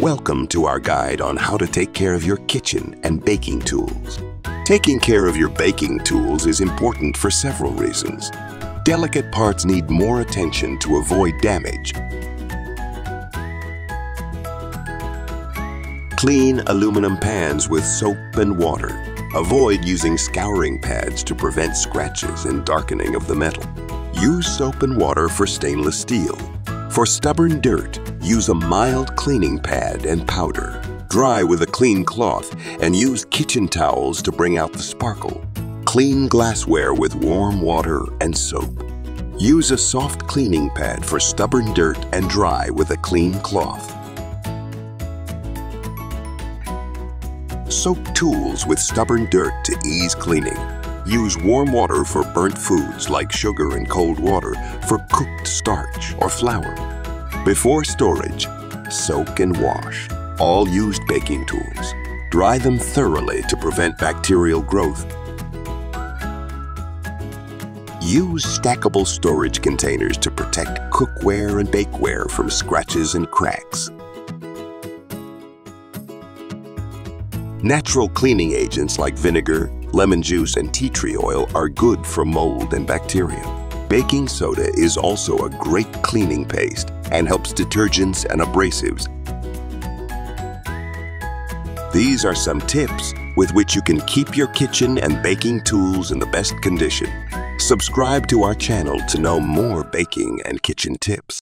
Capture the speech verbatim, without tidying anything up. Welcome to our guide on how to take care of your kitchen and baking tools. Taking care of your baking tools is important for several reasons. Delicate parts need more attention to avoid damage. Clean aluminum pans with soap and water. Avoid using scouring pads to prevent scratches and darkening of the metal. Use soap and water for stainless steel. For stubborn dirt, use a mild cleaning pad and powder. Dry with a clean cloth and use kitchen towels to bring out the sparkle. Clean glassware with warm water and soap. Use a soft cleaning pad for stubborn dirt and dry with a clean cloth. Soak tools with stubborn dirt to ease cleaning. Use warm water for burnt foods like sugar and cold water for cooked starch or flour. Before storage, soak and wash all used baking tools. Dry them thoroughly to prevent bacterial growth. Use stackable storage containers to protect cookware and bakeware from scratches and cracks. Natural cleaning agents like vinegar, lemon juice and tea tree oil are good for mold and bacteria. Baking soda is also a great cleaning paste and helps detergents and abrasives. These are some tips with which you can keep your kitchen and baking tools in the best condition. Subscribe to our channel to know more baking and kitchen tips.